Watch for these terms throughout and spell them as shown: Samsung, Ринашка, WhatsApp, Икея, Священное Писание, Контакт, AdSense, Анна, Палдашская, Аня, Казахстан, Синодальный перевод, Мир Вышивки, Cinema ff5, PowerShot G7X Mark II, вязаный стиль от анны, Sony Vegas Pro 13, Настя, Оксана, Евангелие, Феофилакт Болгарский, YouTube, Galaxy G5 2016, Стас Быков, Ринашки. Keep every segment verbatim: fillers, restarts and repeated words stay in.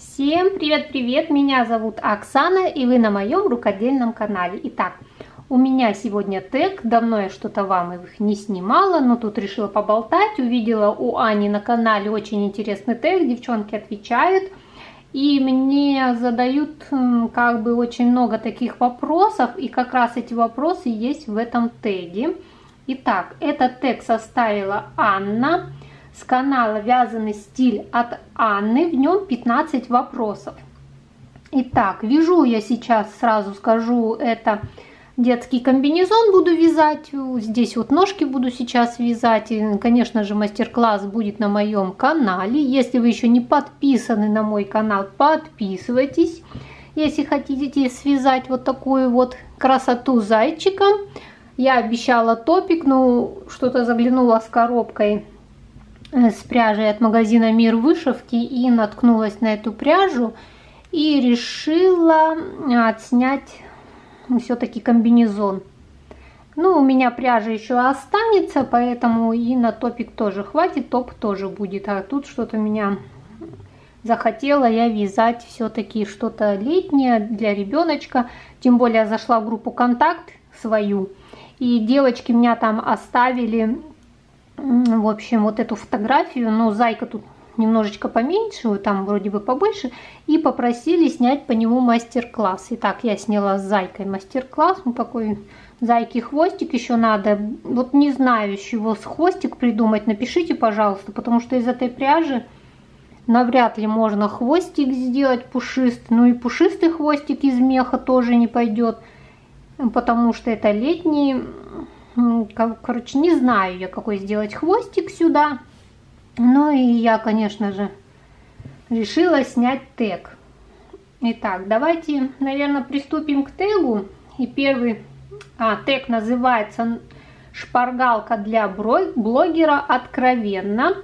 Всем привет-привет! Меня зовут Оксана, и вы на моем рукодельном канале. Итак, у меня сегодня тег. Давно я что-то вам их не снимала, но тут решила поболтать. Увидела у Ани на канале очень интересный тег. Девчонки отвечают. И мне задают как бы очень много таких вопросов. И как раз эти вопросы есть в этом теге. Итак, этот тег составила Анна с канала «Вязаный стиль от Анны». В нем пятнадцать вопросов. Итак, вяжу я сейчас, сразу скажу, это детский комбинезон буду вязать. Здесь вот ножки буду сейчас вязать. И, конечно же, мастер-класс будет на моем канале. Если вы еще не подписаны на мой канал, подписывайтесь. Если хотите связать вот такую вот красоту зайчика. Я обещала топик, но что-то заглянула с коробкой с пряжей от магазина Мир Вышивки и наткнулась на эту пряжу и решила отснять все-таки комбинезон. Ну, у меня пряжа еще останется, поэтому и на топик тоже хватит, топ тоже будет. А тут что-то меня захотела я вязать все-таки что-то летнее для ребеночка. Тем более я зашла в группу «Контакт» свою, и девочки меня там оставили, в общем, вот эту фотографию, но зайка тут немножечко поменьше, там вроде бы побольше, и попросили снять по нему мастер-класс. Итак, я сняла с зайкой мастер-класс, ну такой зайки хвостик еще надо, вот не знаю, с чего с хвостик придумать, напишите, пожалуйста, потому что из этой пряжи навряд ли можно хвостик сделать пушистый, ну и пушистый хвостик из меха тоже не пойдет, потому что это летний. Короче, не знаю я, какой сделать хвостик сюда. Ну и я, конечно же, решила снять тег. Итак, давайте, наверное, приступим к тегу. И первый а, тег называется «Шпаргалка для блогера откровенно».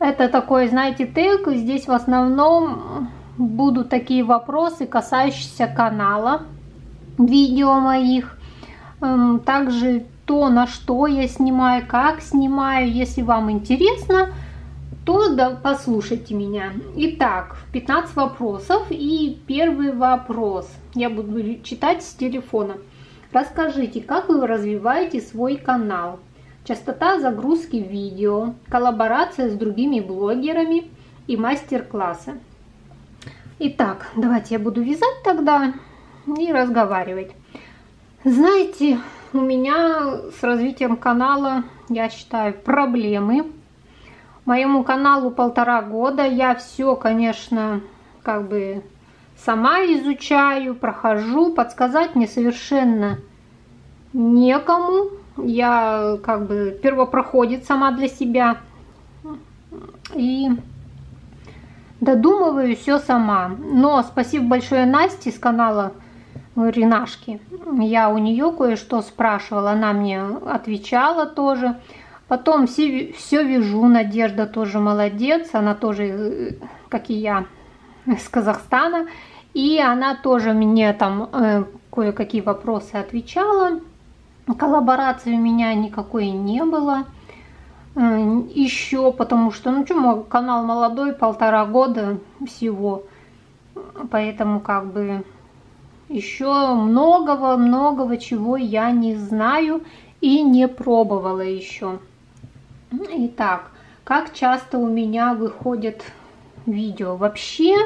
Это такой, знаете, тег. Здесь в основном будут такие вопросы, касающиеся канала, видео моих. Также то, на что я снимаю, как снимаю. Если вам интересно, то да, послушайте меня. Итак, пятнадцать вопросов. И первый вопрос я буду читать с телефона. Расскажите, как вы развиваете свой канал? Частота загрузки видео, коллаборация с другими блогерами и мастер-классы. Итак, давайте я буду вязать тогда и разговаривать. Знаете, у меня с развитием канала, я считаю, проблемы. Моему каналу полтора года. Я все, конечно, как бы сама изучаю, прохожу. Подсказать мне совершенно некому. Я как бы первопроходит сама для себя. И додумываю все сама. Но спасибо большое Насте с канала Ринашки. Я у нее кое-что спрашивала, она мне отвечала тоже. Потом все, все вяжу. Надежда тоже молодец. Она тоже, как и я, из Казахстана. И она тоже мне там э, кое-какие вопросы отвечала. Коллаборации у меня никакой не было. Э, еще потому что, ну что, канал молодой, полтора года всего. Поэтому как бы еще многого-многого чего я не знаю и не пробовала еще. Итак, как часто у меня выходят видео вообще?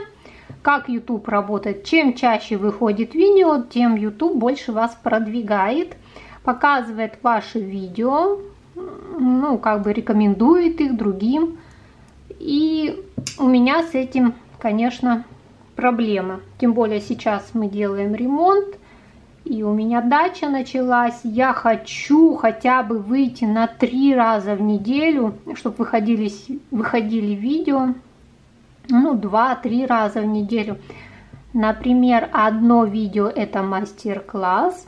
Как YouTube работает? Чем чаще выходит видео, тем YouTube больше вас продвигает, показывает ваши видео, ну, как бы рекомендует их другим. И у меня с этим, конечно, проблема. Тем более сейчас мы делаем ремонт, и у меня дача началась. Я хочу хотя бы выйти на три раза в неделю, чтобы выходили, выходили видео. Ну, два-три раза в неделю. Например, одно видео это мастер-класс,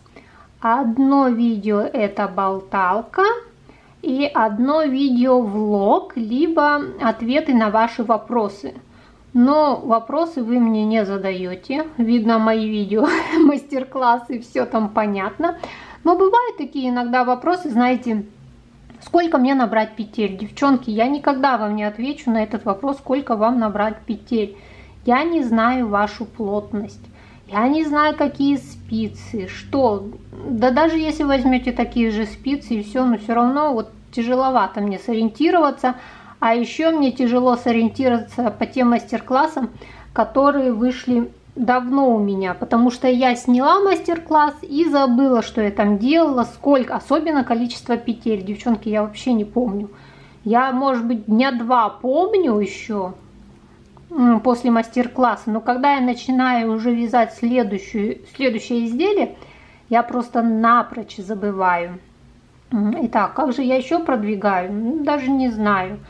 одно видео это болталка, и одно видео влог, либо ответы на ваши вопросы. Но вопросы вы мне не задаете. Видно мои видео, мастер-классы, все там понятно. Но бывают такие иногда вопросы, знаете, сколько мне набрать петель? Девчонки, я никогда вам не отвечу на этот вопрос, сколько вам набрать петель. Я не знаю вашу плотность, я не знаю, какие спицы, что. Да даже если возьмете такие же спицы и все, но все равно вот тяжеловато мне сориентироваться. А еще мне тяжело сориентироваться по тем мастер-классам, которые вышли давно у меня, потому что я сняла мастер-класс и забыла, что я там делала, сколько, особенно количество петель, девчонки, я вообще не помню. Я, может быть, дня два помню еще после мастер-класса, но когда я начинаю уже вязать следующую, следующее изделие, я просто напрочь забываю. Итак, как же я еще продвигаю? Даже не знаю,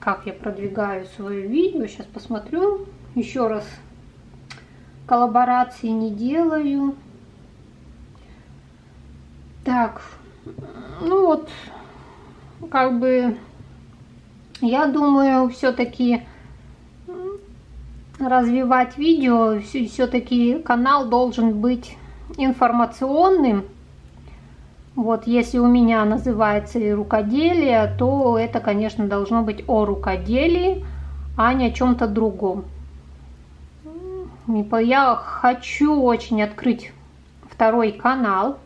как я продвигаю свое видео. Сейчас посмотрю. Еще раз, коллаборации не делаю. Так, ну вот, как бы, я думаю, все-таки развивать видео, все-таки канал должен быть информационным. Вот, если у меня называется и рукоделие, то это, конечно, должно быть о рукоделии, а не о чем-то другом. Я хочу очень открыть второй канал.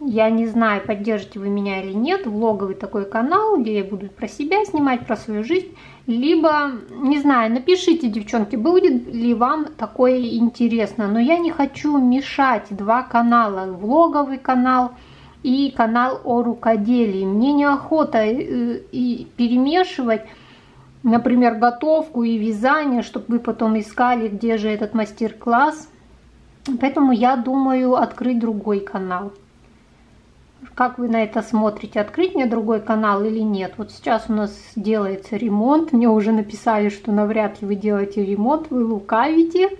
Я не знаю, поддержите вы меня или нет. Влоговый такой канал, где я буду про себя снимать, про свою жизнь. Либо, не знаю, напишите, девчонки, будет ли вам такое интересно. Но я не хочу мешать два канала. Влоговый канал и канал о рукоделии. Мне неохота и перемешивать, например, готовку и вязание, чтобы вы потом искали, где же этот мастер-класс. Поэтому я думаю открыть другой канал. Как вы на это смотрите? Открыть мне другой канал или нет? Вот сейчас у нас делается ремонт. Мне уже написали, что навряд ли вы делаете ремонт. Вы лукавите.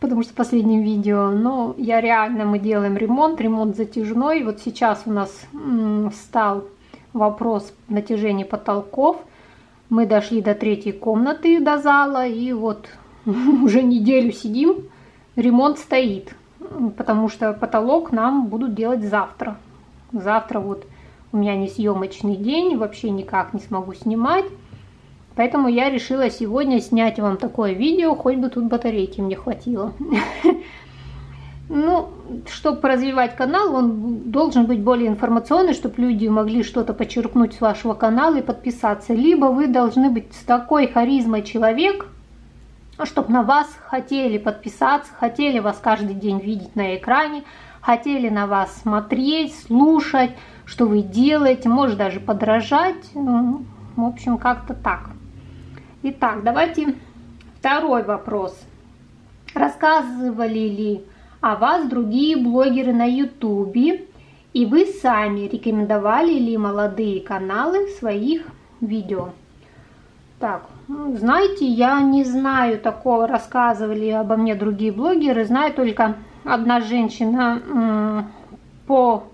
Потому что в последнем видео. Но я реально, мы делаем ремонт. Ремонт затяжной. Вот сейчас у нас встал вопрос натяжения потолков. Мы дошли до третьей комнаты, до зала, и вот уже неделю сидим, ремонт стоит, потому что потолок нам будут делать завтра. Завтра вот у меня не съемочный день, вообще никак не смогу снимать, поэтому я решила сегодня снять вам такое видео, хоть бы тут батарейки мне хватило. Ну, чтобы развивать канал, он должен быть более информационный, чтобы люди могли что-то почерпнуть с вашего канала и подписаться. Либо вы должны быть с такой харизмой человек, чтобы на вас хотели подписаться, хотели вас каждый день видеть на экране, хотели на вас смотреть, слушать, что вы делаете, может даже подражать. Ну, в общем, как-то так. Итак, давайте второй вопрос. Рассказывали ли а вас другие блогеры на ютубе, и вы сами рекомендовали ли молодые каналы своих видео? Так, знаете, я не знаю такого, рассказывали обо мне другие блогеры. Знаю только, одна женщина по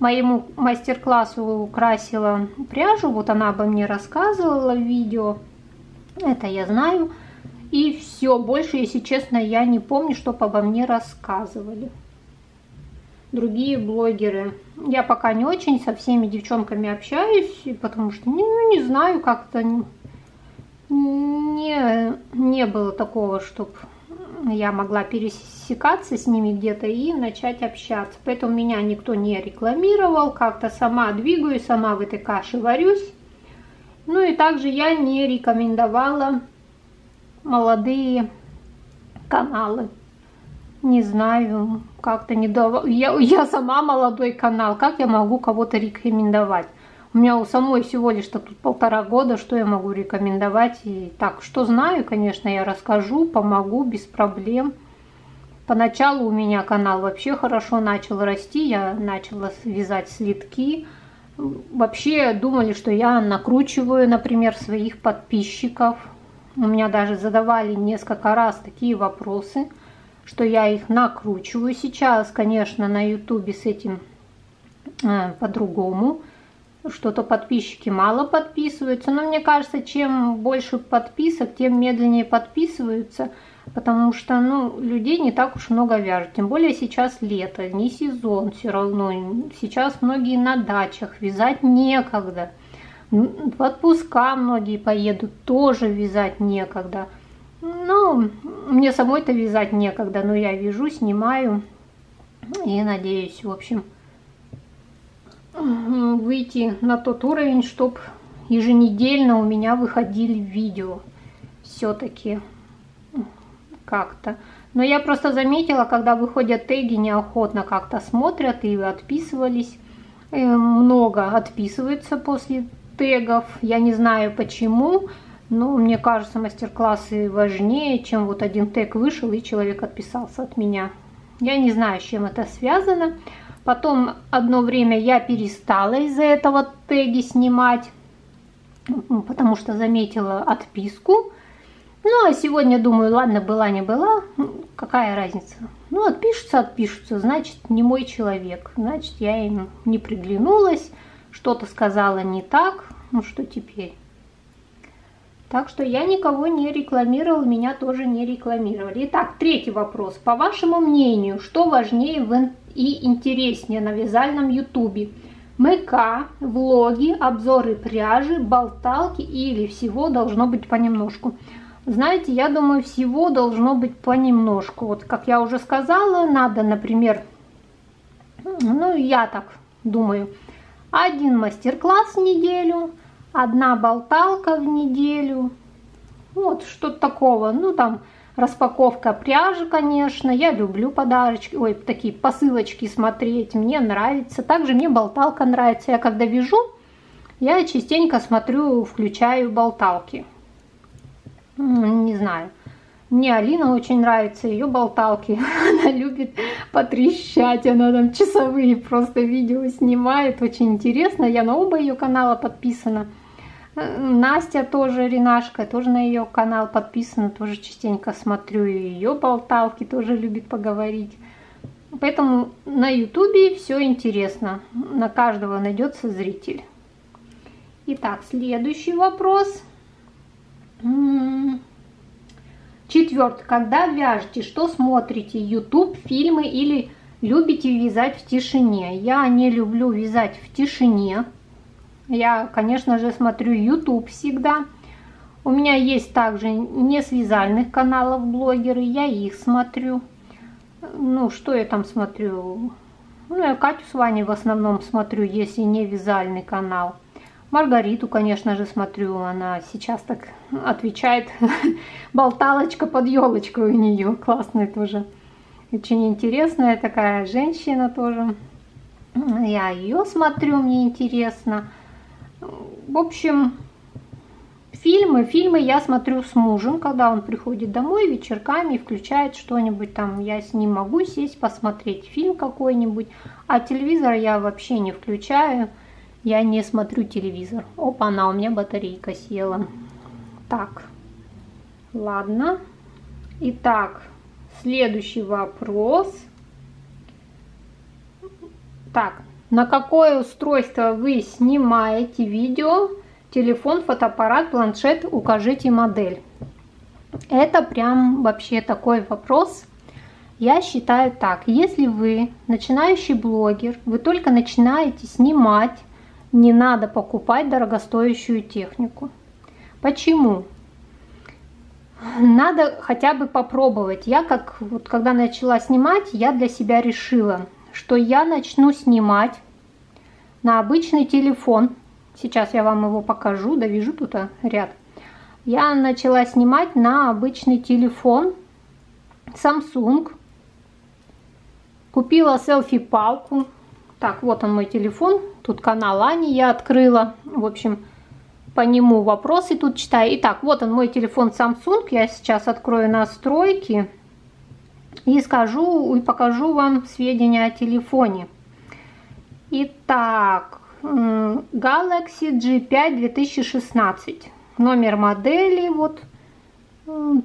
моему мастер-классу красила пряжу, вот она обо мне рассказывала в видео, это я знаю. И все, больше, если честно, я не помню, чтобы обо мне рассказывали другие блогеры. Я пока не очень со всеми девчонками общаюсь, потому что не, не знаю, как-то не, не, не было такого, чтобы я могла пересекаться с ними где-то и начать общаться. Поэтому меня никто не рекламировал, как-то сама двигаюсь, сама в этой каше варюсь. Ну и также я не рекомендовала молодые каналы. Не знаю, как-то не давала. Я, я сама молодой канал. Как я могу кого-то рекомендовать? У меня у самой всего лишь-то тут полтора года. Что я могу рекомендовать? И так, что знаю, конечно, я расскажу, помогу без проблем. Поначалу у меня канал вообще хорошо начал расти. Я начала вязать слитки. Вообще думали, что я накручиваю, например, своих подписчиков. У меня даже задавали несколько раз такие вопросы, что я их накручиваю. Сейчас, конечно, на ютубе с этим э, по-другому. Что-то подписчики мало подписываются. Но мне кажется, чем больше подписок, тем медленнее подписываются. Потому что, ну, людей не так уж много вяжут. Тем более сейчас лето, не сезон все равно. Сейчас многие на дачах, вязать некогда. В отпуска многие поедут, тоже вязать некогда. Ну, мне самой-то вязать некогда, но я вяжу, снимаю. И надеюсь, в общем, выйти на тот уровень, чтобы еженедельно у меня выходили видео. Все-таки как-то. Но я просто заметила, когда выходят теги, неохотно как-то смотрят и отписывались. Много отписываются после тегов. Я не знаю почему, но мне кажется, мастер-классы важнее, чем вот один тег вышел и человек отписался от меня. Я не знаю, с чем это связано. Потом одно время я перестала из-за этого теги снимать, потому что заметила отписку. Ну, а сегодня думаю, ладно, была не была, какая разница. Ну, отпишутся, отпишутся, значит, не мой человек. Значит, я им не приглянулась, что-то сказала не так, ну что теперь. Так что я никого не рекламировала, меня тоже не рекламировали. Итак, третий вопрос. По вашему мнению, что важнее и интереснее на вязальном ютубе? МК, влоги, обзоры пряжи, болталки или всего должно быть понемножку? Знаете, я думаю, всего должно быть понемножку. Вот как я уже сказала, надо, например, ну я так думаю, один мастер-класс в неделю, одна болталка в неделю, вот что-то такого. Ну, там распаковка пряжи, конечно. Я люблю подарочки, ой, такие посылочки смотреть, мне нравится. Также мне болталка нравится. Я когда вяжу, я частенько смотрю, включаю болталки. Не знаю, мне Алина очень нравится, ее болталки. Она любит потрещать, она там часовые просто видео снимает. Очень интересно, я на оба ее канала подписана. Настя тоже, Ринашка, тоже на ее канал подписана, тоже частенько смотрю ее болталки, тоже любит поговорить. Поэтому на ютубе все интересно, на каждого найдется зритель. Итак, следующий вопрос. Четвертый. Когда вяжете, что смотрите? ютуб, фильмы или любите вязать в тишине? Я не люблю вязать в тишине. Я, конечно же, смотрю ютуб всегда. У меня есть также не с вязальных каналов блогеры, я их смотрю. Ну, что я там смотрю? Ну, я Катю с Ваней в основном смотрю, если не вязальный канал. Маргариту, конечно же, смотрю, она сейчас так отвечает, болталочка под елочкой у нее, классная тоже, очень интересная такая женщина тоже, я ее смотрю, мне интересно. В общем, фильмы, фильмы я смотрю с мужем, когда он приходит домой вечерками, включает что-нибудь там, я с ним могу сесть, посмотреть фильм какой-нибудь, а телевизор я вообще не включаю. Я не смотрю телевизор. Опа, она у меня батарейка села. Так, ладно. Итак, следующий вопрос. Так, на какое устройство вы снимаете видео? Телефон, фотоаппарат, планшет, укажите модель. Это прям вообще такой вопрос. Я считаю так, если вы начинающий блогер, вы только начинаете снимать, не надо покупать дорогостоящую технику. Почему? Надо хотя бы попробовать. Я как вот когда начала снимать, я для себя решила, что я начну снимать на обычный телефон. Сейчас я вам его покажу, довяжу тут ряд. Я начала снимать на обычный телефон Samsung. Купила селфи-палку. Так, вот он мой телефон, тут канал Ани я открыла, в общем, по нему вопросы тут читаю. Итак, вот он мой телефон Samsung, я сейчас открою настройки и скажу, и покажу вам сведения о телефоне. Итак, Galaxy джи пять две тысячи шестнадцать, номер модели, вот,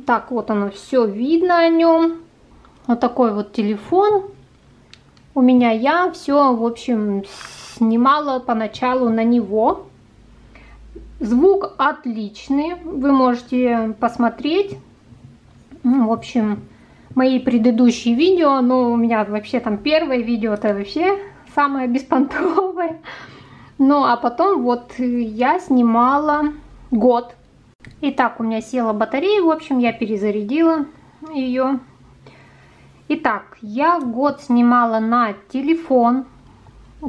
так вот оно, все видно о нем, вот такой вот телефон. У меня я все, в общем, снимала поначалу на него. Звук отличный, вы можете посмотреть, в общем, мои предыдущие видео, но у меня вообще там первое видео, это вообще самое беспонтовое. Ну, а потом вот я снимала год. И так у меня села батарея, в общем, я перезарядила ее. Итак, я год снимала на телефон.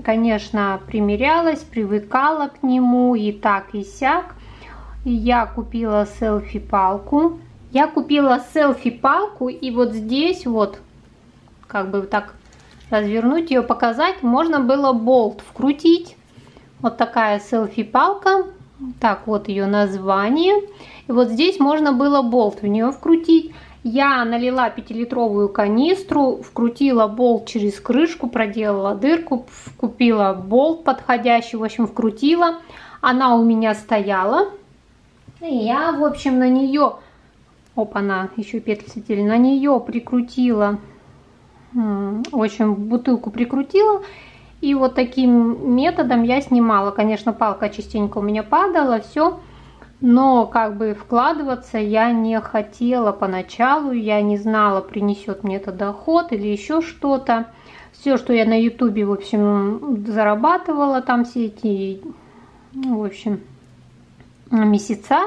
Конечно, примерялась, привыкала к нему и так и сяк. Я купила селфи-палку. Я купила селфи-палку, и вот здесь вот, как бы так развернуть ее, показать, можно было болт вкрутить. Вот такая селфи-палка. Так, вот ее название. И вот здесь можно было болт в нее вкрутить. Я налила пятилитровую канистру, вкрутила болт через крышку, проделала дырку, купила болт подходящий, в общем, вкрутила. Она у меня стояла. И я, в общем, на нее... Опа-на, еще петли сидели. На нее прикрутила, в общем, бутылку прикрутила. И вот таким методом я снимала. Конечно, палка частенько у меня падала, все. Но как бы вкладываться я не хотела поначалу, я не знала, принесет мне это доход или еще что-то. Все, что я на ютубе, в общем, зарабатывала там все эти, в общем, месяца.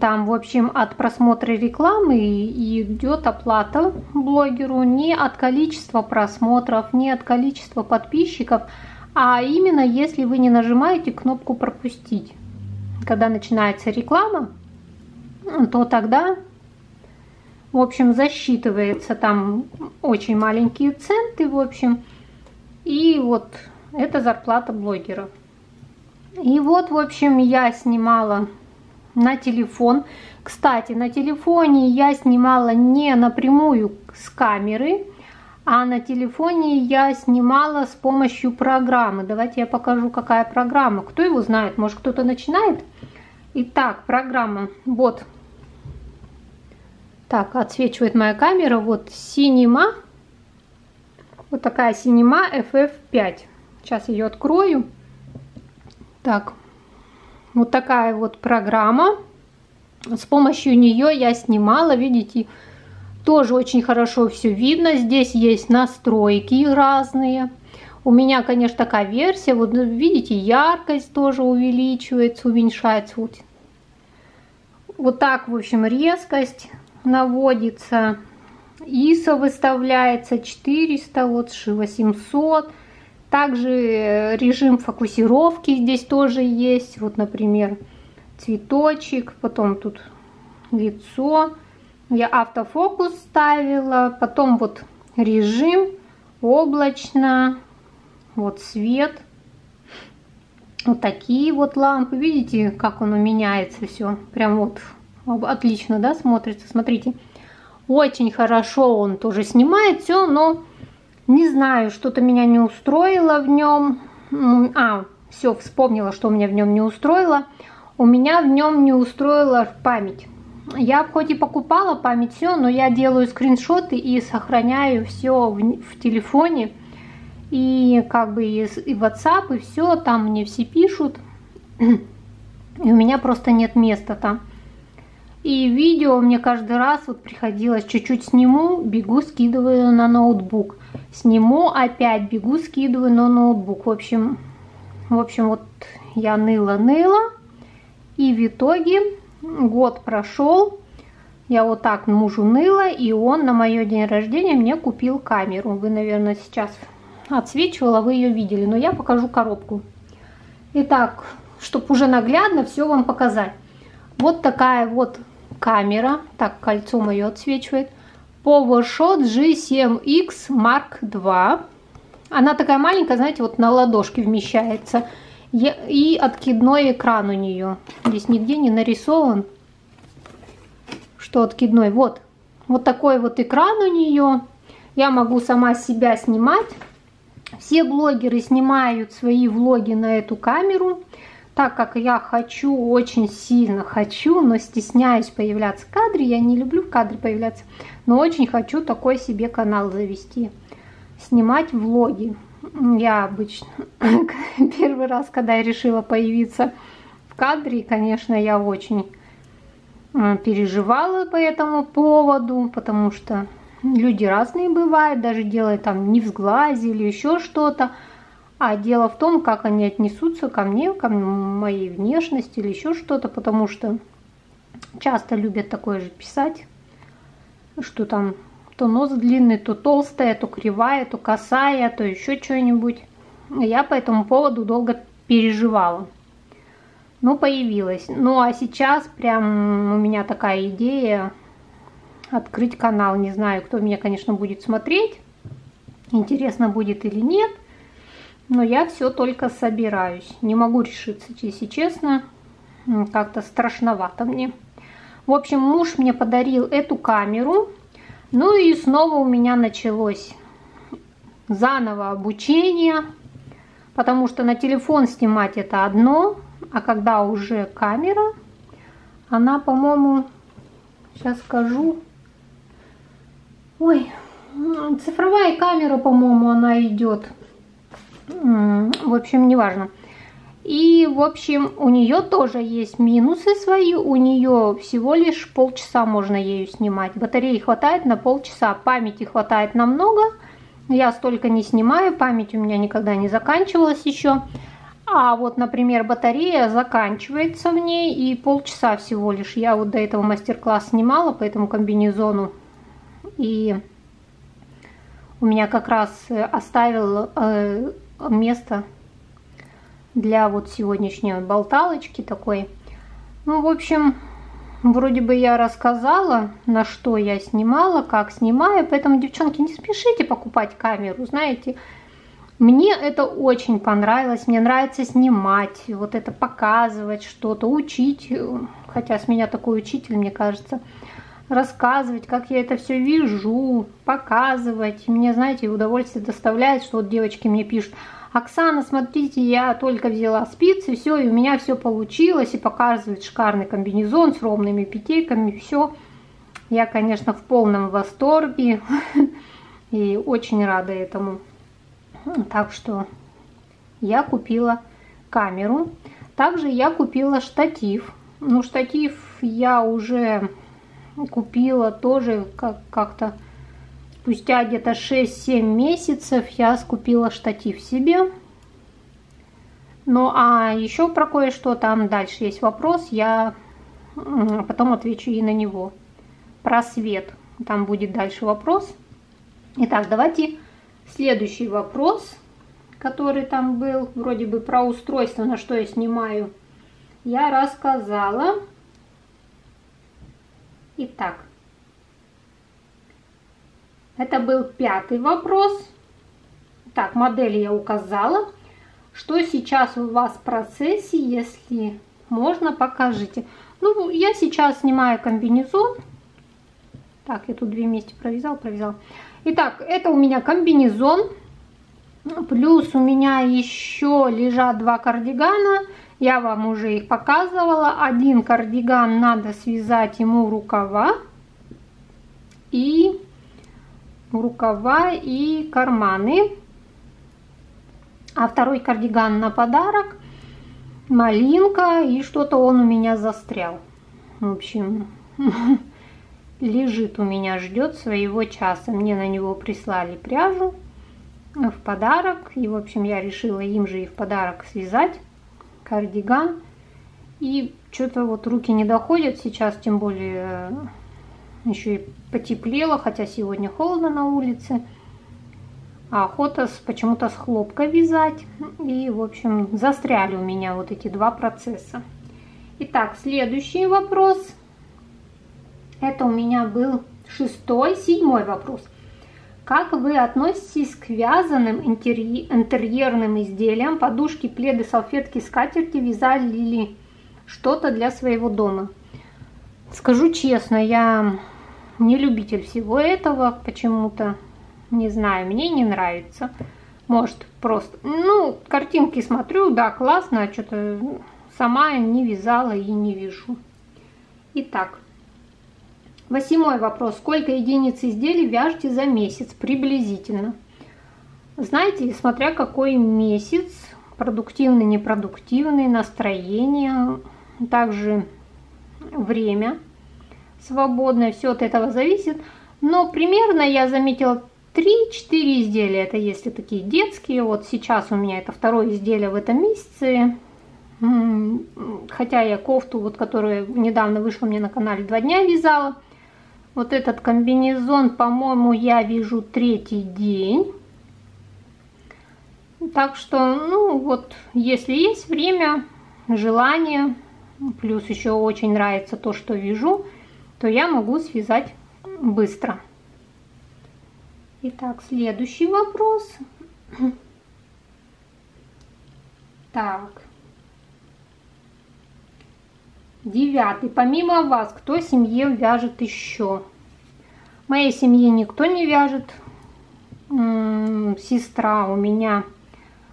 Там, в общем, от просмотра рекламы идет оплата блогеру не от количества просмотров, не от количества подписчиков, а именно если вы не нажимаете кнопку «Пропустить». Когда начинается реклама, то тогда, в общем, засчитывается там очень маленькие центы, в общем, и вот это зарплата блогеров. И вот, в общем, я снимала на телефон. Кстати, на телефоне я снимала не напрямую с камеры, а на телефоне я снимала с помощью программы. Давайте я покажу, какая программа. Кто его знает? Может, кто-то начинает? Итак, программа. Вот. Так, отсвечивает моя камера. Вот Cinema. Вот такая Cinema эф эф пять. Сейчас ее открою. Так. Вот такая вот программа. С помощью нее я снимала, видите, тоже очень хорошо все видно. Здесь есть настройки разные. У меня, конечно, такая версия. Вот видите, яркость тоже увеличивается, уменьшается. Вот, вот так, в общем, резкость наводится. ай эс о выставляется четыреста, вот восемьсот. Также режим фокусировки здесь тоже есть. Вот, например, цветочек, потом тут лицо. Я автофокус ставила, потом вот режим, облачно, вот свет, вот такие вот лампы. Видите, как оно меняется все, прям вот отлично, да, смотрится. Смотрите, очень хорошо он тоже снимает все, но не знаю, что-то меня не устроило в нем. А, все, вспомнила, что меня в нем не устроило. У меня в нем не устроила память. Я хоть и покупала память, все, но я делаю скриншоты и сохраняю все в, в телефоне. И как бы и, и WhatsApp, и все, там мне все пишут. И у меня просто нет места там. И видео мне каждый раз вот приходилось чуть-чуть сниму, бегу, скидываю на ноутбук. Сниму, опять бегу, скидываю на ноутбук. В общем, в общем вот я ныла-ныла. И в итоге... Год прошел, я вот так мужу ныла, и он на мое день рождения мне купил камеру. Вы, наверное, сейчас отсвечивала, вы ее видели, но я покажу коробку. Итак, чтобы уже наглядно все вам показать. Вот такая вот камера, так, кольцо мое отсвечивает, PowerShot джи семь икс марк два. Она такая маленькая, знаете, вот на ладошке вмещается. И откидной экран у нее. Здесь нигде не нарисован, что откидной. Вот. Вот такой вот экран у нее. Я могу сама себя снимать. Все блогеры снимают свои влоги на эту камеру. Так как я хочу, очень сильно хочу, но стесняюсь появляться в кадре. Я не люблю в кадре появляться. Но очень хочу такой себе канал завести. Снимать влоги. Я обычно первый раз, когда я решила появиться в кадре, конечно, я очень переживала по этому поводу, потому что люди разные бывают, даже делают там невзглази или еще что-то. а дело в том, как они отнесутся ко мне, ко моей внешности или еще что-то, потому что часто любят такое же писать, что там то нос длинный, то толстая, то кривая, то косая, то еще что-нибудь. Я по этому поводу долго переживала. Ну, появилась. Ну, а сейчас прям у меня такая идея открыть канал. Не знаю, кто меня, конечно, будет смотреть, интересно будет или нет, но я все только собираюсь. Не могу решиться, если честно. Как-то страшновато мне. В общем, муж мне подарил эту камеру. Ну и снова у меня началось заново обучение, потому что на телефон снимать это одно, а когда уже камера, она, по-моему, сейчас скажу, ой, цифровая камера, по-моему, она идет, в общем, неважно. И, в общем, у нее тоже есть минусы свои, у нее всего лишь полчаса можно ею снимать. Батареи хватает на полчаса, памяти хватает намного. Я столько не снимаю, память у меня никогда не заканчивалась еще. А вот, например, батарея заканчивается в ней, и полчаса всего лишь. Я вот до этого мастер-класс снимала по этому комбинезону, и у меня как раз оставил э, место для вот сегодняшней болталочки такой. Ну, в общем, вроде бы я рассказала, на что я снимала, как снимаю. Поэтому, девчонки, не спешите покупать камеру, знаете. Мне это очень понравилось. Мне нравится снимать, вот это показывать что-то, учить. Хотя с меня такой учитель, мне кажется. Рассказывать, как я это все вижу, показывать. Мне, знаете, удовольствие доставляет, что вот девочки мне пишут: Оксана, смотрите, я только взяла спицы, все, и у меня все получилось, и показывает шикарный комбинезон с ровными петельками, все. Я, конечно, в полном восторге и очень рада этому. Так что я купила камеру. Также я купила штатив. Ну, штатив я уже купила тоже как-то... Спустя где-то шесть-семь месяцев я скупила штатив себе. Ну, а еще про кое-что там дальше есть вопрос. Я потом отвечу и на него. Про свет. Там будет дальше вопрос. Итак, давайте следующий вопрос, который там был. Вроде бы про устройство, на что я снимаю, я рассказала. Итак. Это был пятый вопрос. Так, модели я указала. Что сейчас у вас в процессе, если можно, покажите. Ну, я сейчас снимаю комбинезон. Так, я тут две вместе провязала, провязала. Итак, это у меня комбинезон. Плюс у меня еще лежат два кардигана. Я вам уже их показывала. Один кардиган надо связать ему рукава. И... рукава и карманы. А второй кардиган на подарок. Малинка. И что-то он у меня застрял. В общем, лежит у меня, ждет своего часа. Мне на него прислали пряжу в подарок. И, в общем, я решила им же и в подарок связать кардиган. И что-то вот руки не доходят сейчас, тем более... Еще и потеплело, хотя сегодня холодно на улице. А охота почему-то с хлопка вязать. И, в общем, застряли у меня вот эти два процесса. Итак, следующий вопрос. Это у меня был шестой, седьмой вопрос. Как вы относитесь к вязаным интерьерным изделиям? Подушки, пледы, салфетки, скатерти. Вязали ли что-то для своего дома? Скажу честно, я... не любитель всего этого, почему-то, не знаю, мне не нравится. Может, просто, ну, картинки смотрю, да, классно, а что-то сама не вязала и не вяжу. Итак, восьмой вопрос. Сколько единиц изделий вяжете за месяц приблизительно? Знаете, смотря какой месяц, продуктивный, непродуктивный, настроение, также время свободное, все от этого зависит. Но примерно я заметила три-четыре изделия, это если такие детские. Вот сейчас у меня это второе изделие в этом месяце. Хотя я кофту, вот, которая недавно вышла мне на канале, два дня вязала. Вот этот комбинезон, по-моему, я вяжу третий день. Так что, ну вот, если есть время, желание, плюс еще очень нравится то, что вяжу, то я могу связать быстро. Итак, следующий вопрос. Так. Девятый. Помимо вас, кто в семье вяжет еще? В моей семье никто не вяжет. Сестра у меня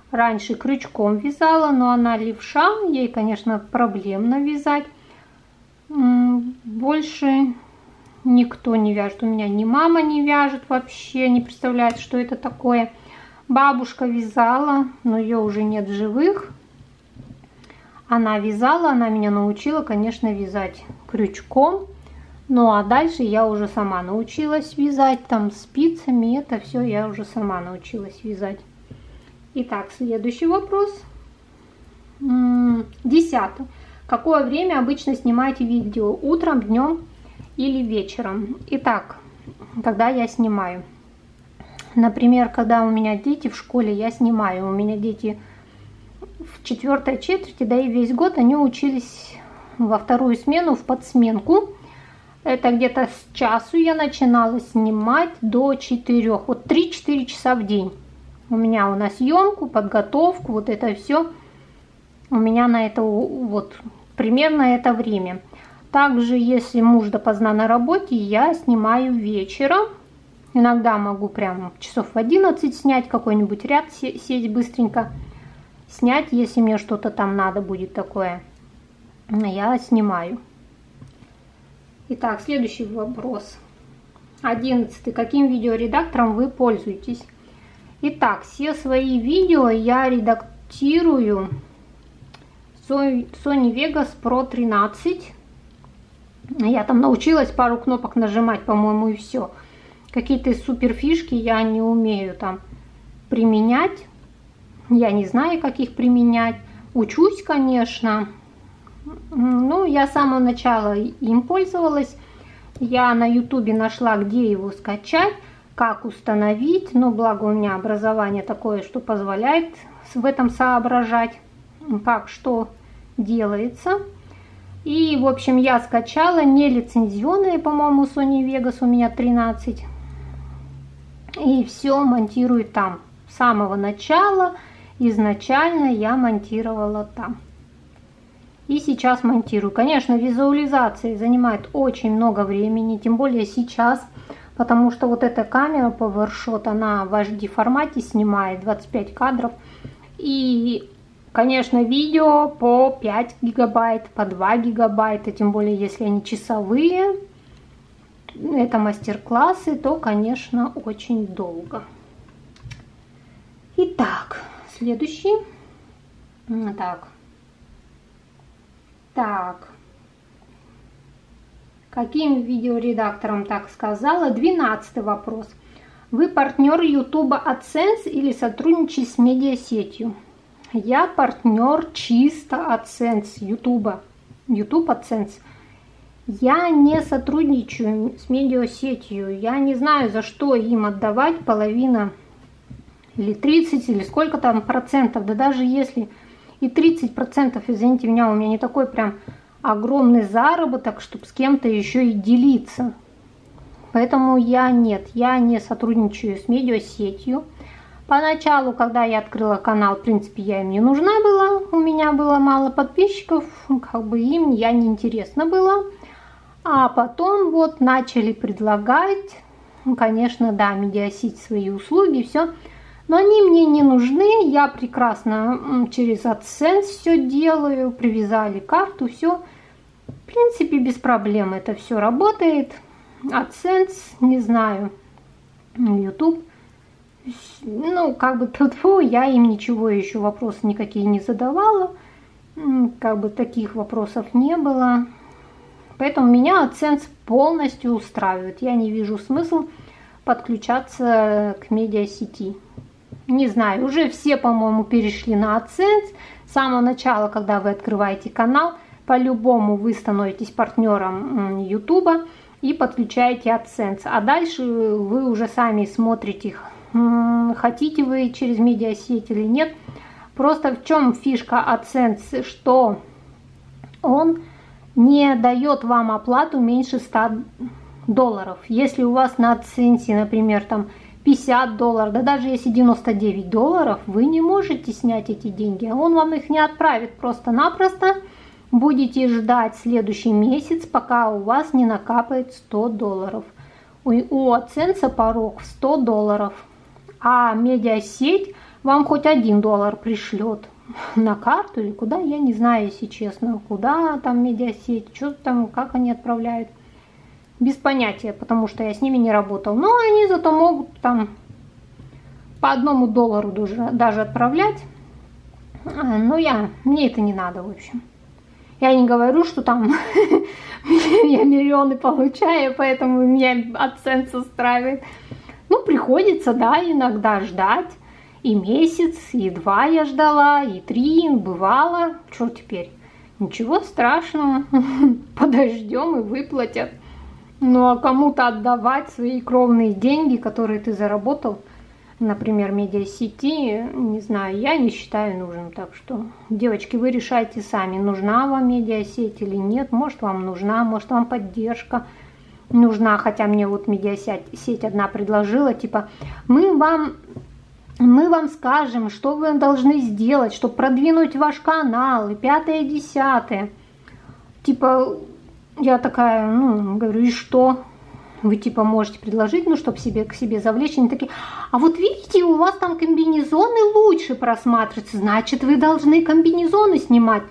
раньше крючком вязала, но она левша. Ей, конечно, проблемно вязать. Больше никто не вяжет. У меня ни мама не вяжет вообще, не представляет, что это такое. Бабушка вязала, но ее уже нет в живых. Она вязала, она меня научила, конечно, вязать крючком. Ну а дальше я уже сама научилась вязать, там спицами, это все я уже сама научилась вязать. Итак, следующий вопрос. Десятый. Какое время обычно снимаете видео? Утром, днем или вечером? Итак, когда я снимаю. Например, когда у меня дети в школе, я снимаю. У меня дети в четвертой четверти, да и весь год они учились во вторую смену, в подсменку. Это где-то с часу я начинала снимать до четырёх, вот три-четыре часа в день. У меня на съемку, подготовку, вот это все. У меня на это вот примерно это время. Также, если муж допоздна на работе, я снимаю вечером. Иногда могу прям часов в одиннадцать снять, какой-нибудь ряд сесть быстренько. Снять, если мне что-то там надо будет такое, я снимаю. Итак, следующий вопрос. Одиннадцатый. Каким видеоредактором вы пользуетесь? Итак, все свои видео я редактирую Sony Vegas Pro тринадцать. Я там научилась пару кнопок нажимать, по-моему, и все. Какие-то суперфишки я не умею там применять. Я не знаю, как их применять. Учусь, конечно. Ну, я с самого начала им пользовалась. Я на YouTube нашла, где его скачать, как установить. Но благо у меня образование такое, что позволяет в этом соображать, как что делается. И, в общем, я скачала нелицензионные, по-моему, Sony Vegas у меня тринадцать. И все монтирую там. С самого начала. Изначально я монтировала там. И сейчас монтирую. Конечно, визуализация занимает очень много времени, тем более сейчас, потому что вот эта камера PowerShot, она в эйч ди формате снимает двадцать пять кадров. И, конечно, видео по пять гигабайт, по два гигабайта, тем более, если они часовые, это мастер-классы, то, конечно, очень долго. Итак, следующий. Так. Так. Каким видеоредактором так сказала? Двенадцатый вопрос. Вы партнер YouTube AdSense или сотрудничаете с медиасетью? Я партнер чисто AdSense YouTube. YouTube AdSense. Я не сотрудничаю с медиасетью. Я не знаю, за что им отдавать половина... или тридцать, или сколько там процентов, да даже если и тридцать процентов, извините меня, у меня не такой прям огромный заработок, чтобы с кем-то еще и делиться. Поэтому я нет, я не сотрудничаю с медиасетью. Поначалу, когда я открыла канал, в принципе, я им не нужна была, у меня было мало подписчиков, как бы им я не интересна была. А потом вот начали предлагать, конечно, да, медиасеть свои услуги, все. Но они мне не нужны, я прекрасно через AdSense все делаю, привязали карту, все. В принципе, без проблем это все работает. AdSense, не знаю, YouTube. Ну, как бы тут я им ничего еще, вопросы никакие не задавала. Как бы таких вопросов не было. Поэтому меня AdSense полностью устраивает. Я не вижу смысла подключаться к медиа-сети. Не знаю, уже все, по-моему, перешли на AdSense. С самого начала, когда вы открываете канал, по-любому вы становитесь партнером YouTube и подключаете AdSense. А дальше вы уже сами смотрите их, хотите вы через медиасеть или нет. Просто в чем фишка AdSense, что он не дает вам оплату меньше ста долларов. Если у вас на AdSense, например, там пятьдесят долларов, да даже если девяносто девять долларов, вы не можете снять эти деньги. Он вам их не отправит просто-напросто. Будете ждать следующий месяц, пока у вас не накапает сто долларов. У, у AdSense порог в сто долларов, а медиасеть вам хоть один доллар пришлет на карту или куда, я не знаю, если честно, куда там медиасеть, что там, как они отправляют. Без понятия, потому что я с ними не работал. Но они зато могут там по одному доллару даже отправлять. Но я, мне это не надо, в общем. Я не говорю, что там я миллионы получаю, поэтому меня AdSense устраивает. Ну, приходится, да, иногда ждать. И месяц, и два я ждала, и три, бывало. Что теперь? Ничего страшного. Подождем и выплатят. Ну, а кому-то отдавать свои кровные деньги, которые ты заработал, например, в медиасети, не знаю, я не считаю нужным. Так что, девочки, вы решайте сами, нужна вам медиасеть или нет. Может, вам нужна, может, вам поддержка нужна. Хотя мне вот медиасеть одна предложила, типа, мы вам, мы вам скажем, что вы должны сделать, чтобы продвинуть ваш канал, и пятое, и десятое. Типа... Я такая, ну, говорю, и что? Вы, типа, можете предложить, ну, чтобы себе, к себе завлечь. Они такие, а вот видите, у вас там комбинезоны лучше просматриваются, значит, вы должны комбинезоны снимать.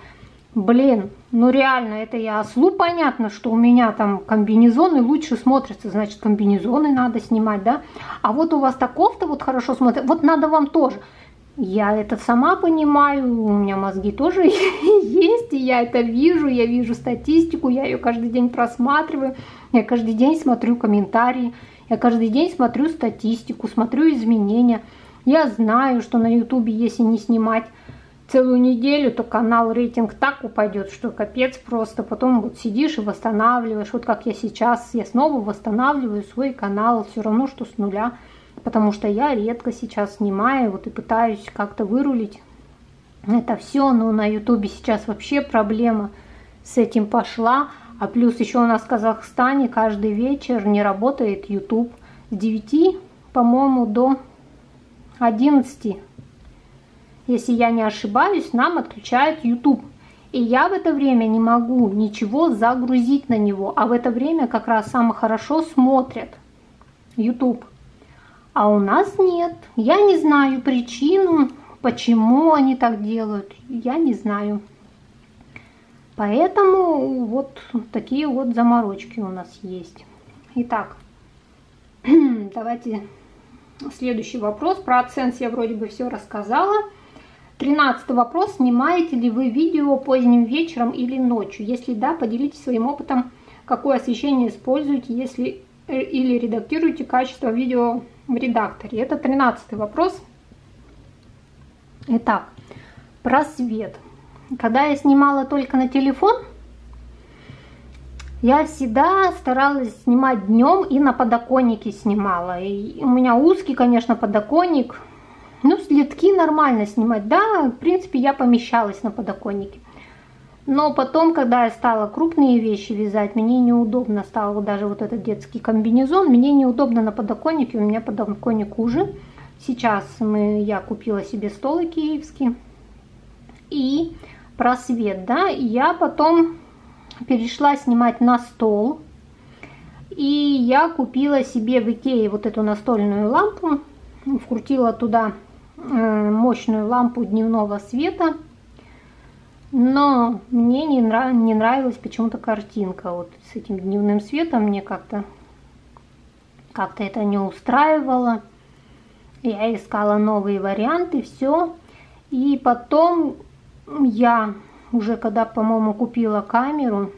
Блин, ну, реально, это я ослу понятно, что у меня там комбинезоны лучше смотрятся, значит, комбинезоны надо снимать, да? А вот у вас таков-то вот хорошо смотрится, вот надо вам тоже. Я это сама понимаю, у меня мозги тоже есть, и я это вижу, я вижу статистику, я ее каждый день просматриваю, я каждый день смотрю комментарии, я каждый день смотрю статистику, смотрю изменения. Я знаю, что на YouTube, если не снимать целую неделю, то канал рейтинг так упадет, что капец просто. Потом вот сидишь и восстанавливаешь, вот как я сейчас, я снова восстанавливаю свой канал, все равно, что с нуля. Потому что я редко сейчас снимаю, вот и пытаюсь как-то вырулить это все. Но на YouTube сейчас вообще проблема с этим пошла. А плюс еще у нас в Казахстане каждый вечер не работает YouTube с девяти, по-моему, до одиннадцати. Если я не ошибаюсь, нам отключают YouTube. И я в это время не могу ничего загрузить на него. А в это время как раз самое хорошо смотрят YouTube. А у нас нет. Я не знаю причину, почему они так делают. Я не знаю. Поэтому вот такие вот заморочки у нас есть. Итак, давайте следующий вопрос. Про AdSense я вроде бы все рассказала. тринадцатый вопрос. Снимаете ли вы видео поздним вечером или ночью? Если да, поделитесь своим опытом, какое освещение используете, если или редактируете качество видео в редакторе. Это тринадцатый вопрос. Итак, про свет. Когда я снимала только на телефон, я всегда старалась снимать днем и на подоконнике снимала. И у меня узкий, конечно, подоконник. Ну, следки нормально снимать. Да, в принципе, я помещалась на подоконнике. Но потом, когда я стала крупные вещи вязать, мне неудобно стало, даже вот этот детский комбинезон, мне неудобно на подоконнике, у меня подоконник уже. Сейчас мы, я купила себе стол икеевский и просвет, да, и я потом перешла снимать на стол, и я купила себе в Икее вот эту настольную лампу, вкрутила туда мощную лампу дневного света. Но мне не, нрав... не нравилась почему-то картинка вот с этим дневным светом. Мне как-то как-то это не устраивало. Я искала новые варианты, все. И потом я уже, когда, по-моему, купила камеру,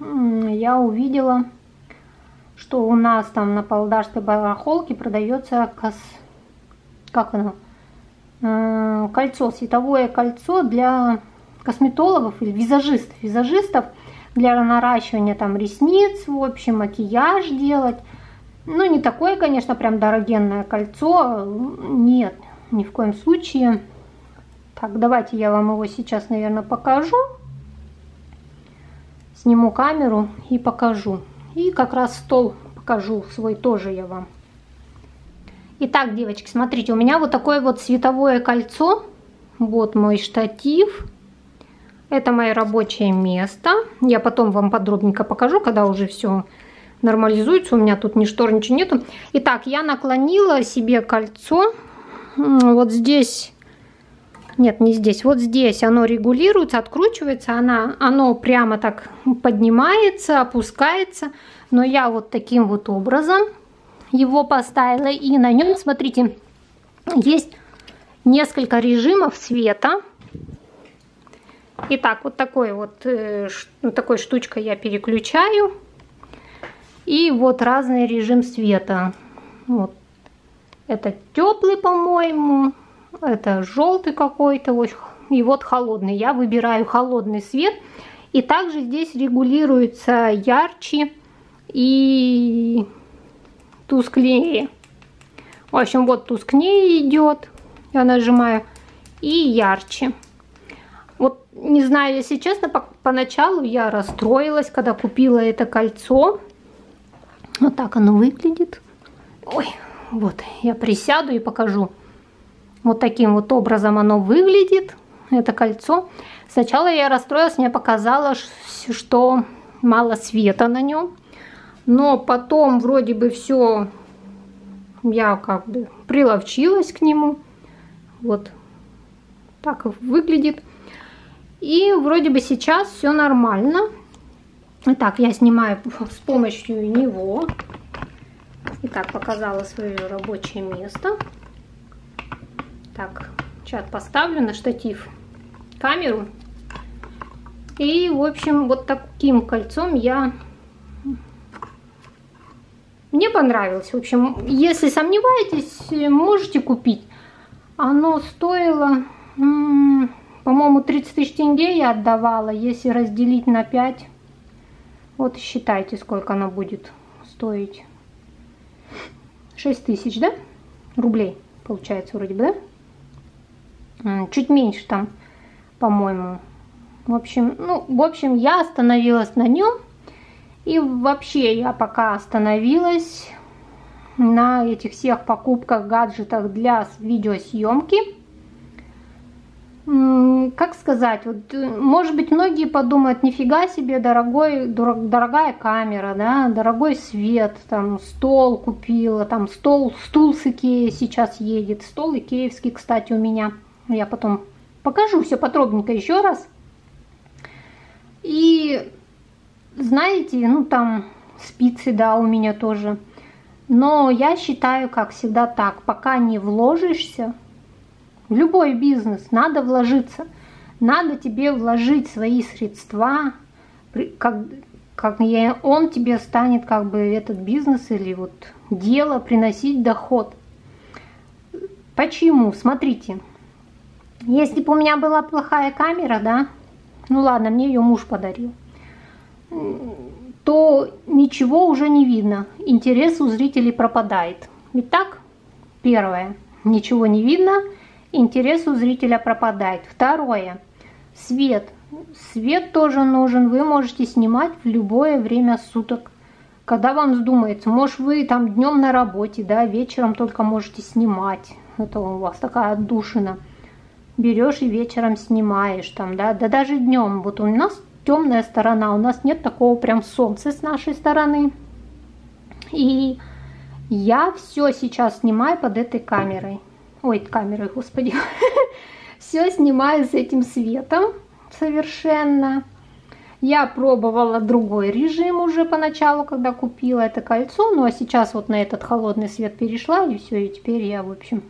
я увидела что у нас там на Палдашской барахолке продается кос... как оно? Э-э- кольцо, световое кольцо для косметологов или визажистов. Визажистов для наращивания там ресниц, в общем, макияж делать. Ну, не такое, конечно, прям дорогенное кольцо. Нет, ни в коем случае. Так, давайте я вам его сейчас, наверное, покажу. Сниму камеру и покажу. И как раз стол покажу свой тоже я вам. Итак, девочки, смотрите, у меня вот такое вот световое кольцо. Вот мой штатив. Это мое рабочее место. Я потом вам подробненько покажу, когда уже все нормализуется. У меня тут ни штор, ничего нету. Итак, я наклонила себе кольцо. Вот здесь... Нет, не здесь. Вот здесь оно регулируется, откручивается. Она, оно прямо так поднимается, опускается. Но я вот таким вот образом его поставила. И на нем, смотрите, есть несколько режимов света. Итак, вот такой вот, э, вот такой штучкой я переключаю. И вот разный режим света. Вот. Это теплый, по-моему. Это желтый какой-то. И вот холодный. Я выбираю холодный свет. И также здесь регулируется ярче и тусклее. В общем, вот тускнее идет. Я нажимаю. И ярче. Вот, не знаю, если честно, по поначалу я расстроилась, когда купила это кольцо. Вот так оно выглядит. Ой, вот, я присяду и покажу. Вот таким вот образом оно выглядит, это кольцо. Сначала я расстроилась, мне показалось, что мало света на нем. Но потом вроде бы все, я как бы приловчилась к нему. Вот так выглядит. И вроде бы сейчас все нормально. Итак, я снимаю с помощью него. Итак, показала свое рабочее место. Так, сейчас поставлю на штатив камеру. И, в общем, вот таким кольцом я... Мне понравилось. В общем, если сомневаетесь, можете купить. Оно стоило, по-моему, тридцать тысяч тенге я отдавала. Если разделить на пять, вот считайте, сколько оно будет стоить. шесть тысяч, да? Рублей, получается, вроде бы, да? Чуть меньше там, по-моему. В общем, ну, в общем, я остановилась на нем. И вообще я пока остановилась на этих всех покупках, гаджетах для видеосъемки. Как сказать, вот, может быть, многие подумают, нифига себе, дорогой, дорог, дорогая камера, да, дорогой свет, там, стол купила, там, стол, стул с Икеи сейчас едет, стол икеевский, кстати, у меня. Я потом покажу все подробненько еще раз. И, знаете, ну там спицы, да, у меня тоже. Но я считаю, как всегда, так. Пока не вложишься в любой бизнес, надо вложиться. Надо тебе вложить свои средства. Как, как я, он тебе станет, как бы, этот бизнес или вот дело приносить доход. Почему? Смотрите. Если бы у меня была плохая камера, да, ну ладно, мне ее муж подарил, то ничего уже не видно. Интерес у зрителей пропадает. Ведь так? Первое. Ничего не видно. Интерес у зрителя пропадает. Второе. Свет. Свет тоже нужен. Вы можете снимать в любое время суток. Когда вам вздумается. Может, вы там днем на работе, да, вечером только можете снимать. Это у вас такая отдушина. Берешь и вечером снимаешь там, да, да даже днем. Вот у нас темная сторона, у нас нет такого прям солнца с нашей стороны. И я все сейчас снимаю под этой камерой. Ой, камерой, господи. Все снимаю с этим светом совершенно. Я пробовала другой режим уже поначалу, когда купила это кольцо. Ну а сейчас вот на этот холодный свет перешла, и все, и теперь я, в общем...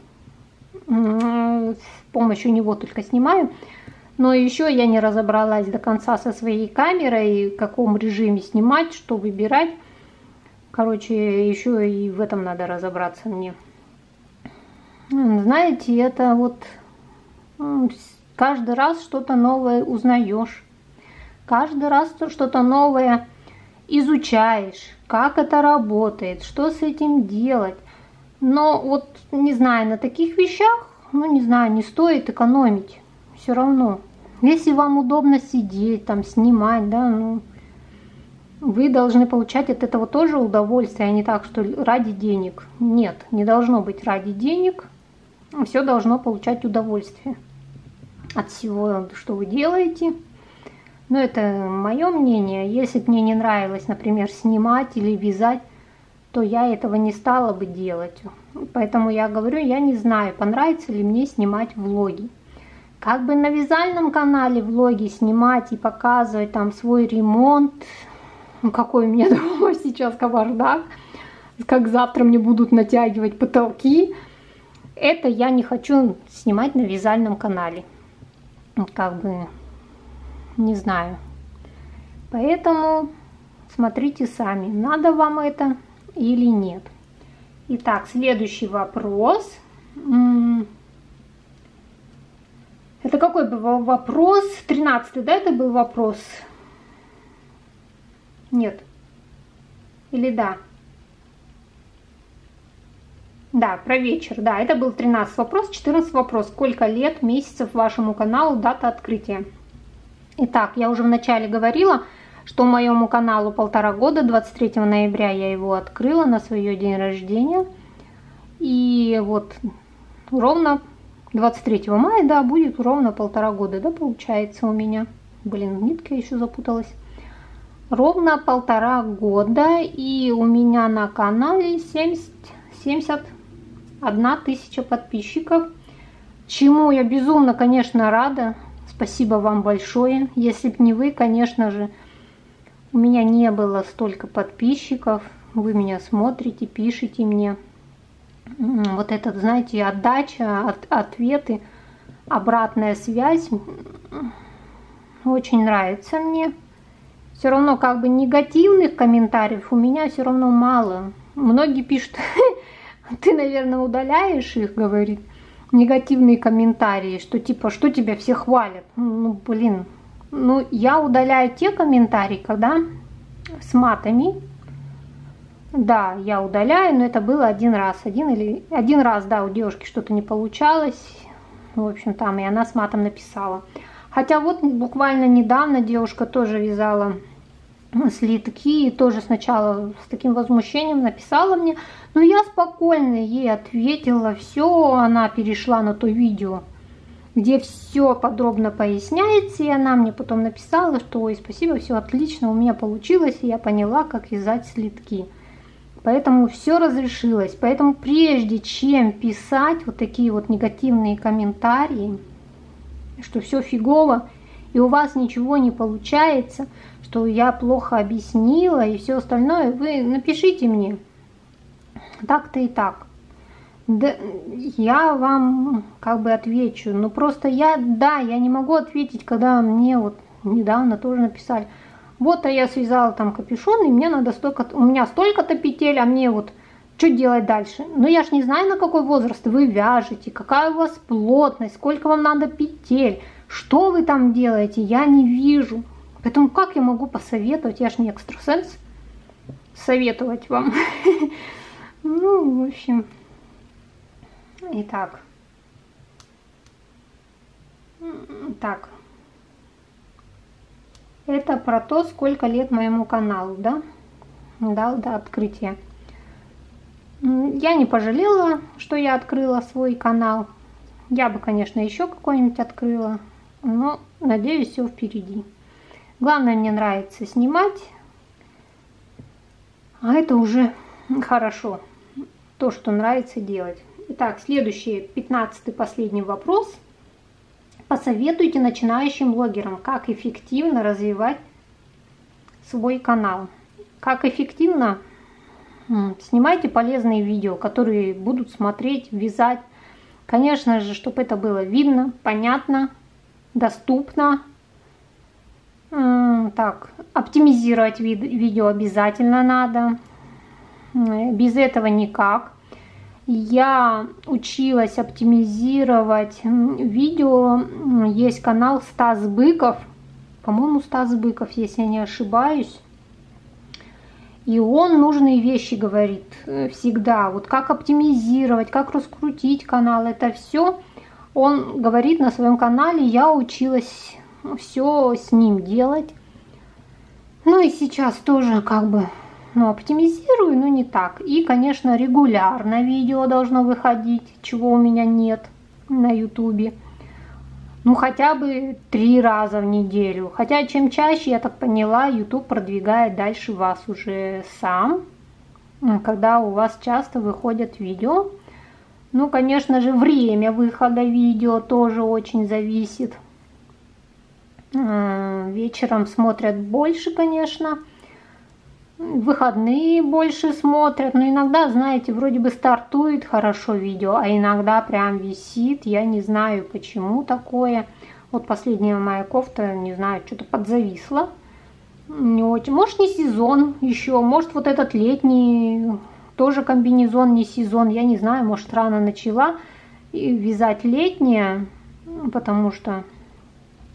С помощью него только снимаю. Но еще я не разобралась до конца со своей камерой, в каком режиме снимать, что выбирать. Короче, еще и в этом надо разобраться мне. Знаете, это вот каждый раз что-то новое узнаешь. Каждый раз что-то новое изучаешь. Как это работает, что с этим делать. Но вот, не знаю, на таких вещах, ну, не знаю, не стоит экономить. Все равно. Если вам удобно сидеть, там, снимать, да, ну... Вы должны получать от этого тоже удовольствие, а не так, что ради денег. Нет, не должно быть ради денег. Все должно получать удовольствие от всего, что вы делаете. Но это мое мнение. Если бы мне не нравилось, например, снимать или вязать, то я этого не стала бы делать. Поэтому я говорю, я не знаю, понравится ли мне снимать влоги. Как бы на вязальном канале влоги снимать и показывать там свой ремонт, какой у меня дома сейчас кавардак, как завтра мне будут натягивать потолки. Это я не хочу снимать на вязальном канале. Как бы, не знаю. Поэтому смотрите сами, надо вам это или нет. Итак, следующий вопрос. Это какой был вопрос? тринадцатый, да, это был вопрос? Нет. Или да? Да, про вечер. Да, это был тринадцатый вопрос. четырнадцатый вопрос. Сколько лет, месяцев вашему каналу, дата открытия? Итак, я уже вначале говорила, что моему каналу полтора года. двадцать третьего ноября я его открыла на свой день рождения. И вот ровно двадцать третьего мая, да, будет ровно полтора года, да, получается у меня. Блин, нитка еще запуталась. Ровно полтора года, и у меня на канале семьдесят одна тысяча подписчиков, чему я безумно, конечно, рада. Спасибо вам большое. Если бы не вы, конечно же, у меня не было столько подписчиков. Вы меня смотрите, пишите мне. Вот этот, знаете, отдача, от, ответы, обратная связь очень нравится мне. Все равно как бы негативных комментариев у меня все равно мало. Многие пишут, ты, наверное, удаляешь их, говорит, негативные комментарии, что типа, что тебя все хвалят. Ну, блин, ну я удаляю те комментарии, когда с матами. Да, я удаляю, но это было один раз. Один или один раз, да, у девушки что-то не получалось. В общем, там и она с матом написала. Хотя вот буквально недавно девушка тоже вязала слитки и тоже сначала с таким возмущением написала мне. Но я спокойно ей ответила, все, она перешла на то видео, где все подробно поясняется. И она мне потом написала, что ой, спасибо, все отлично, у меня получилось, и я поняла, как вязать слитки. Поэтому все разрешилось. Поэтому прежде чем писать вот такие вот негативные комментарии, что все фигово, и у вас ничего не получается, что я плохо объяснила и все остальное, вы напишите мне так-то и так. Да, я вам как бы отвечу. Но просто я, да, я не могу ответить, когда мне вот недавно тоже написали. Вот, а я связала там капюшон, и мне надо столько, у меня столько-то петель, а мне вот что делать дальше? Ну, я ж не знаю, на какой возраст вы вяжете, какая у вас плотность, сколько вам надо петель, что вы там делаете, я не вижу. Поэтому как я могу посоветовать? Я ж не экстрасенс, советовать вам. Ну, в общем. Итак. Так. Это про то, сколько лет моему каналу, да? Да, да, открытие. Я не пожалела, что я открыла свой канал. Я бы, конечно, еще какой-нибудь открыла, но, надеюсь, все впереди. Главное, мне нравится снимать, а это уже хорошо, то, что нравится делать. Итак, следующий, пятнадцатый, последний вопрос. Посоветуйте начинающим блогерам, как эффективно развивать свой канал. Как эффективно... Снимайте полезные видео, которые будут смотреть, вязать. Конечно же, чтобы это было видно, понятно, доступно. Так, оптимизировать видео обязательно надо. без этого никак. Я училась оптимизировать видео. Есть канал Стас Быков. По-моему, Стас Быков, если я не ошибаюсь. И он нужные вещи говорит всегда. Вот как оптимизировать, как раскрутить канал. Это все он говорит на своем канале. Я училась все с ним делать. Ну и сейчас тоже как бы... Ну, оптимизирую, но не так. И, конечно, регулярно видео должно выходить, чего у меня нет на ютубе. Ну, хотя бы три раза в неделю. Хотя, чем чаще, я так поняла, ютуб продвигает дальше вас уже сам, когда у вас часто выходят видео. Ну, конечно же, время выхода видео тоже очень зависит. Вечером смотрят больше, конечно. Выходные больше смотрят, но иногда, знаете, вроде бы стартует хорошо видео, а иногда прям висит, я не знаю, почему такое. Вот последняя моя кофта, не знаю, что-то подзависла. Не очень. Может, не сезон еще, может, вот этот летний тоже комбинезон не сезон, я не знаю, может, рано начала вязать летнее, потому что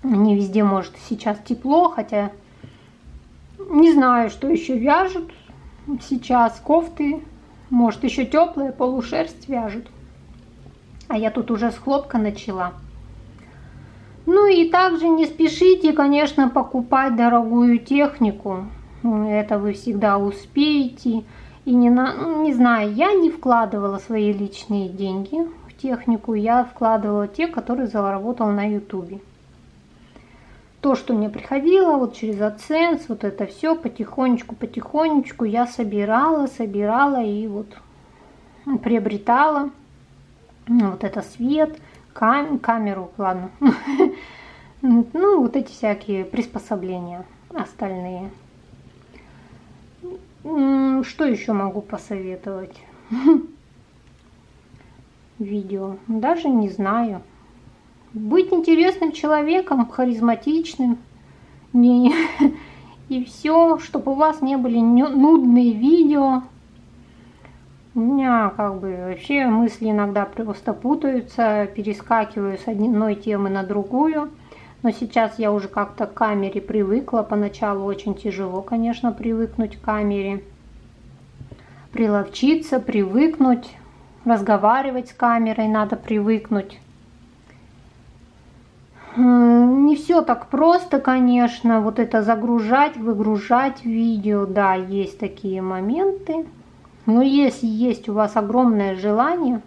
не везде, может, сейчас тепло, хотя... Не знаю, что еще вяжут сейчас, кофты, может, еще теплая полушерсть вяжут. А я тут уже с хлопка начала. Ну и также не спешите, конечно, покупать дорогую технику. Это вы всегда успеете. И не, на... не знаю, я не вкладывала свои личные деньги в технику, я вкладывала те, которые заработала на ютубе. То, что мне приходило, вот через AdSense, вот это все потихонечку, потихонечку я собирала, собирала и вот приобретала вот это свет, кам камеру, ладно, ну вот эти всякие приспособления остальные. Что еще могу посоветовать? Видео, даже не знаю. Быть интересным человеком, харизматичным, и, и все, чтобы у вас не были нудные видео. У меня как бы вообще мысли иногда просто путаются, перескакиваю с одной темы на другую. Но сейчас я уже как-то к камере привыкла. Поначалу очень тяжело, конечно, привыкнуть к камере. Приловчиться, привыкнуть, разговаривать с камерой надо привыкнуть. Не все так просто, конечно, вот это загружать, выгружать видео, да, есть такие моменты, но если есть у вас огромное желание,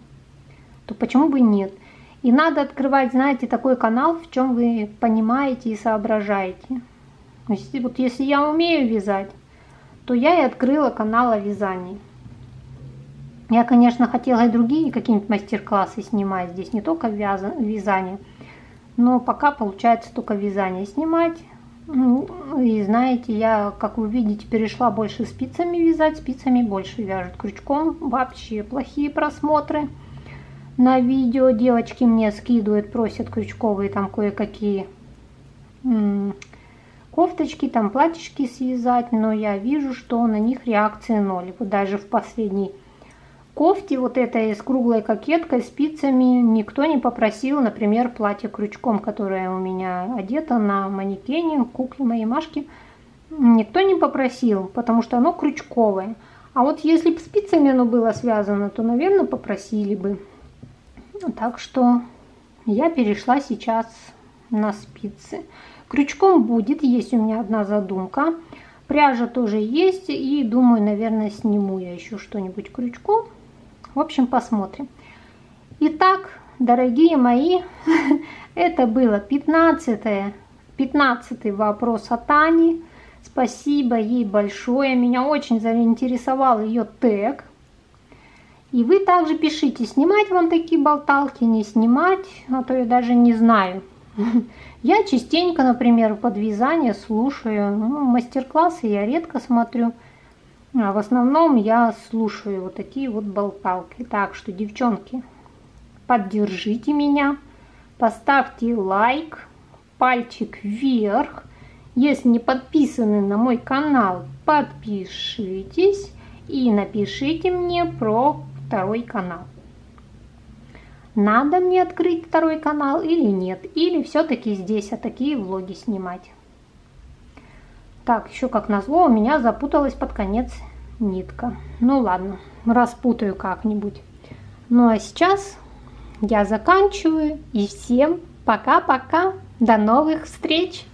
то почему бы нет? И надо открывать, знаете, такой канал, в чем вы понимаете и соображаете. Если, вот если я умею вязать, то я и открыла канал о вязании. Я, конечно, хотела и другие какие-нибудь мастер-классы снимать, здесь не только вязание. Но пока получается только вязание снимать. И знаете, я, как вы видите, перешла больше спицами вязать. Спицами больше вяжут. Крючком вообще плохие просмотры на видео. Девочки мне скидывают, просят крючковые там кое-какие кофточки, там платьишки связать. Но я вижу, что на них реакция ноль. Вот даже в последней кофте вот этой с круглой кокеткой, спицами, никто не попросил, например, платье крючком, которое у меня одето на манекене, кукле моей Машки, никто не попросил, потому что оно крючковое. А вот если бы спицами оно было связано, то, наверное, попросили бы. Так что я перешла сейчас на спицы. Крючком будет, есть у меня одна задумка. Пряжа тоже есть, и думаю, наверное, сниму я еще что-нибудь крючком. В общем, посмотрим. Итак, дорогие мои, это было пятнадцатый вопрос от Ани. Спасибо ей большое. Меня очень заинтересовал ее тег. И вы также пишите, снимать вам такие болталки, не снимать, а то я даже не знаю. Я частенько, например, под вязание слушаю, ну, мастер-классы я редко смотрю. А в основном я слушаю вот такие вот болталки. Так что, девчонки, поддержите меня, поставьте лайк, пальчик вверх. Если не подписаны на мой канал, подпишитесь. и напишите мне про второй канал. Надо мне открыть второй канал или нет, или все-таки здесь а такие влоги снимать. Так, еще как назло у меня запуталась под конец нитка. Ну ладно, распутаю как-нибудь. Ну а сейчас я заканчиваю, и всем пока-пока, до новых встреч!